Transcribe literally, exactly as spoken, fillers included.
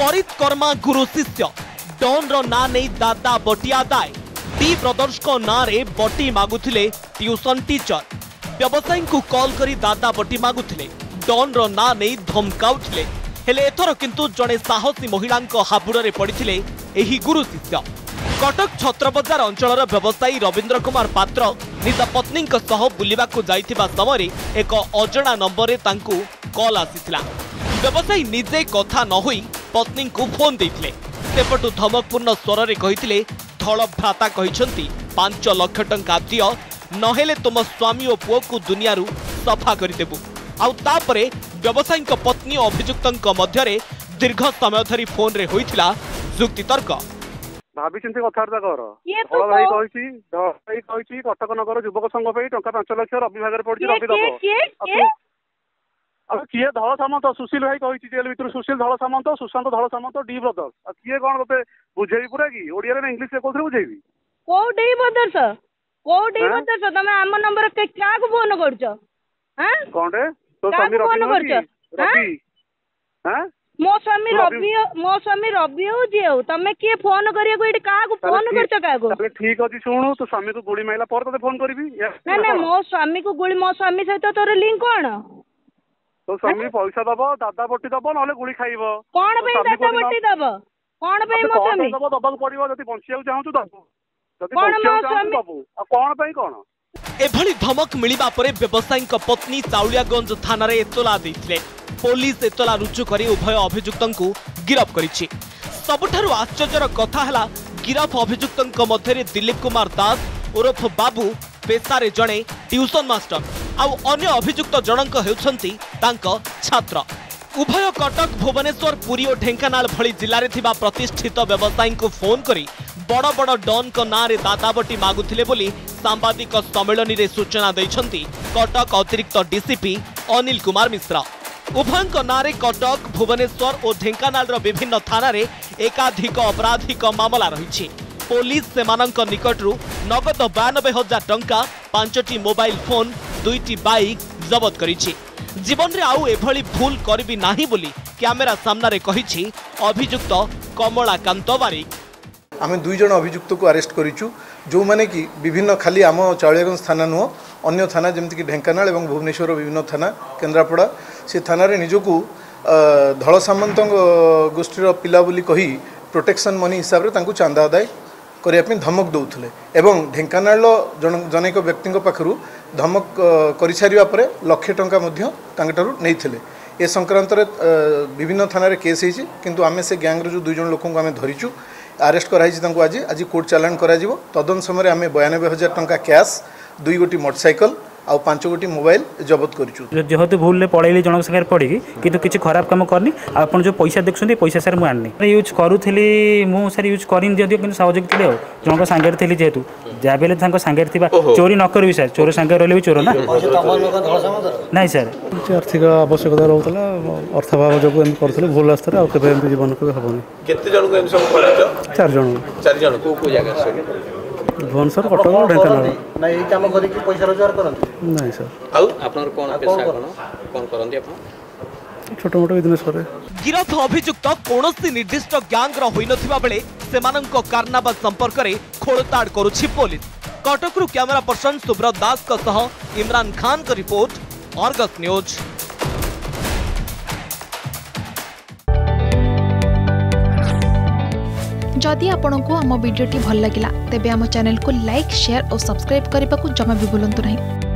परित कर्मा गुरु शिष्य डन ना नहीं दादा बटिया दाय डी ब्रदर्स ना रे बटी मागुथिले ट्यूशन टीचर व्यवसायी को कॉल करी दादा बटी मागुथिले डन ना नहीं धमकाउथिले हेले एथर किंतु जड़े साहसी महिला हाबुड़े पड़ते गुरु शिष्य कटक छत्रबजार अंचल व्यवसायी रवींद्र कुमार पात्र निज पत्नी बुलवा समय एक अजना नंबर कल आसीथिला व्यवसायी निजे कथा न होई पत्नी को फोन देते सेपटु धमकपूर्ण स्वर में कहते थल भ्राता कहते पांच लाख टंका दि नहेले तुम स्वामी और पुओ को दुनिया सफा करदेबु आउे व्यवसायी पत्नी अभियुक्तों मध्य दीर्घ समय धरी फोन होता युक्तितर्क भाभी कथबार्ता कर कटक नगर युवक संघ टा पांच लक्ष रवि भाग पड़ी रवि दब किए धल सामंत सुशील भाई कही जेल भर सुशील धल सामंत सुशांत धल सामंत डी ब्रदर्स किए कौन गोटे बुझे पूरा कि इंग्लीश बुझेबी कौ डी ब्रदर्स कौ डी ब्रदर्स तुम आम नंबर क्या फोन कर मो स्वामी रवि मो स्वामी रवि हो जे हो तमे के फोन करियो कोई का को फोन करछ का को तबे ठीक अछि सुनु तो स्वामी को गोली माइला पर तते फोन करबी ना ना मो स्वामी को गोली मो स्वामी सहित तोर लिंक कोन तो स्वामी पैसा दबो दादा बट्टी दबो नले गोली खाइबो कोन बे दादा बट्टी दबो कोन बे मो स्वामी दबो दबो पड़िबो जति बंसियाउ चाहू दबो जति बंसियाउ चाहू दबो आ कोन बे कोन एभली धमक मिलिबा परे व्यवसायी का पत्नी चाउलियागंज थाना रे एतला दैथिले पुलिस एतला रुजु कर उभय अभियुक्तों को गिरफ करिछि। सबुठारु आश्चर्यर कथा हला गिरफ अभियुक्तों मध्य दिलीप कुमार दास उर्फ बाबू पेशारे जड़े ट्यूशन मास्टर आउ अन्य अभियुक्त जनक हेउछंती तांको छात्र उभय कटक भुवनेश्वर पुरी और ढेंकानाल भली जिले में प्रतिष्ठित व्यवसायी को फोन करी बड़ बड़ डॉन को नारे दादाबटी मागुथिले बोली सांबादिक सम्मेलन में सूचना दैछंती कटक अतिरिक्त डीसीपी अनिल कुमार मिश्रा उभयंक नारे कटक भुवनेश्वर और ढेंकानाल विभिन्न थाना रे एकाधिक अपराधिक मामला रही पुलिस सेमानंक निकटरू नगद बयानबे हजार टंका पांचटी मोबाइल फोन दुईटी बाइक जबत करिछि जीवन रे आउ एभली भूल करबी नाही बोली कैमेरा सामना रे कहिछि अभियुक्त कमलाकांत बारिक आमे दुई जन अभियुक्त को अरेस्ट करिछु जो माने कि विभिन्न खाली आम चाउलियागंज थाना नुह अन्य थाना जमीक ढेंकानाल और भुवनेश्वर विभिन्न थाना केन्द्रापड़ा से थाना निजक धल सामंत गोष्ठीर पिला बोली कही प्रोटेक्शन मनी हिसाब से चांदा आदाय करने धमक दौले एवं ढेंकानाल जनेक व्यक्ति पाखु धमक कर सारे लक्षे टंका नहीं ए संक्रांत विभिन्न थाना केस होती किंतु आम से गैंग जो दुईज लोक आम धरीचु आरेस्ट कराई आज आज कोर्ट चालाण कर तदन समय आम बयानबे हजार टंका कैश दुई गोटी मोटरसाइकल आ पांच गोटी मोबाइल जबत करूँ जेहतु भूल पड़े जनक सागर पड़ी कि किसी खराब काम करनी आपड़ जो पैसा देखते पैसा सार मुझे आनी यूज करूली मुझे सार यूज करनी दिखाई कि सहयोग थी जनक सांगे थी जेहतु जहाँ सांगे थी चोरी न करी सार चोर सांगे रही भी चोर ना ना सार आर्थिक आवश्यकता रोला अर्थाभाव जो कर भूल रास्ते जीवन चार भुवनेश्वर कटक ढेंकानाल नहीं ये काम करी कि पैसा रोजगार करन नहीं सर आ आपनर कोन पैसा कोन कोन करन आपन छोटो मोटो बिजनेस करे गिरफ अभियुक्त कोनोसी निर्दिष्ट गैंग रो होई नथिबा बेले सेमानन को कारनाबा संपर्क रे खोलताड़ करूछि पुलिस कटक रु कैमरा पर्सन सुब्रत दास का सह इमरान खान का रिपोर्ट आर्गस न्यूज। जदि आपंक आम भिड्टे भल लगा तेब आम चैनल को लाइक शेयर और सब्सक्राइब करने को जमा भी भूलु नहीं।